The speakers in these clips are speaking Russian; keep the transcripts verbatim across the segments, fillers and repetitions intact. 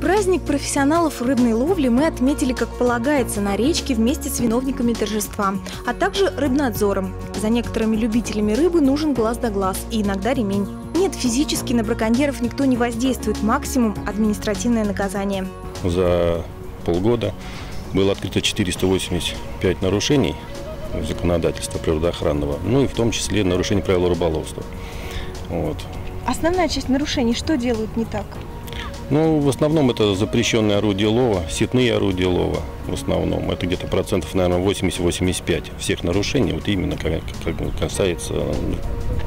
Праздник профессионалов рыбной ловли мы отметили, как полагается, на речке вместе с виновниками торжества, а также рыбнадзором. За некоторыми любителями рыбы нужен глаз да глаз и иногда ремень. Нет, физически на браконьеров никто не воздействует, максимум – административное наказание. За полгода было открыто четыреста восемьдесят пять нарушений законодательства природоохранного, ну и в том числе нарушений правил рыболовства. Вот. Основная часть нарушений что делают не так? Ну, в основном это запрещенные орудия лова, сетные орудия лова, в основном. Это где-то процентов, наверное, восемьдесят — восемьдесят пять всех нарушений, вот именно как, как касается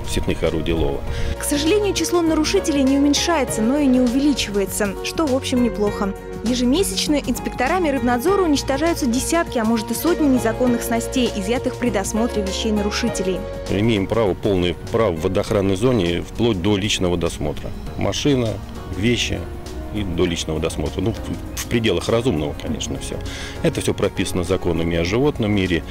сетных орудий лова. К сожалению, число нарушителей не уменьшается, но и не увеличивается, что, в общем, неплохо. Ежемесячно инспекторами рыбнадзора уничтожаются десятки, а может и сотни незаконных снастей, изъятых при досмотре вещей нарушителей. Имеем право, полное право в водоохранной зоне вплоть до личного досмотра. Машина, вещи и до личного досмотра. Ну, в пределах разумного, конечно, все. Это все прописано законами о животном мире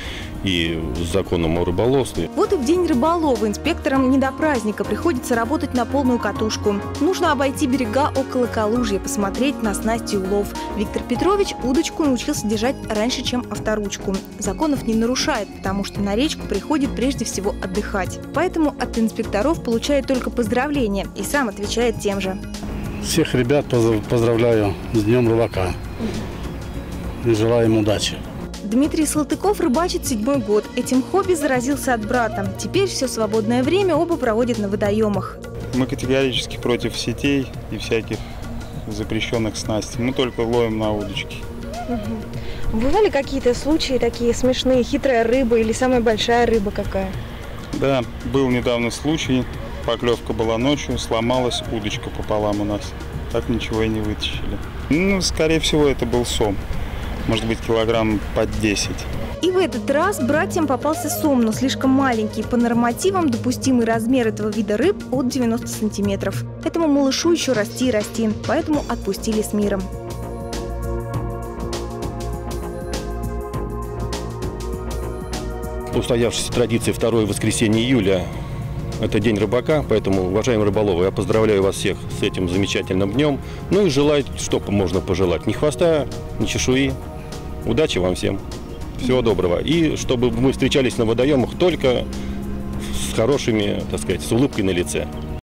и законом о рыболовстве. Вот и в день рыболова инспекторам не до праздника, приходится работать на полную катушку. Нужно обойти берега около Калужья, посмотреть на снасти улов. Виктор Петрович удочку научился держать раньше, чем авторучку. Законов не нарушает, потому что на речку приходит прежде всего отдыхать. Поэтому от инспекторов получает только поздравления и сам отвечает тем же. Всех ребят поздравляю с Днем рыбака и желаю им удачи. Дмитрий Салтыков рыбачит седьмой год. Этим хобби заразился от брата. Теперь все свободное время оба проводят на водоемах. Мы категорически против сетей и всяких запрещенных снастей. Мы только ловим на удочке. Угу. Бывали какие-то случаи такие смешные, хитрая рыба или самая большая рыба какая? Да, был недавно случай. Поклевка была ночью, сломалась удочка пополам у нас. Так ничего и не вытащили. Ну, скорее всего, это был сом. Может быть, килограмм под десять. И в этот раз братьям попался сом, но слишком маленький. По нормативам допустимый размер этого вида рыб от девяноста сантиметров. Этому малышу еще расти и расти, поэтому отпустили с миром. Устоявшейся традиции второе воскресенье июля – это день рыбака, поэтому, уважаемые рыболовы, я поздравляю вас всех с этим замечательным днем. Ну и желаю, что можно пожелать. Ни хвоста, ни чешуи. Удачи вам всем. Всего доброго. И чтобы мы встречались на водоемах только с хорошими, так сказать, с улыбкой на лице.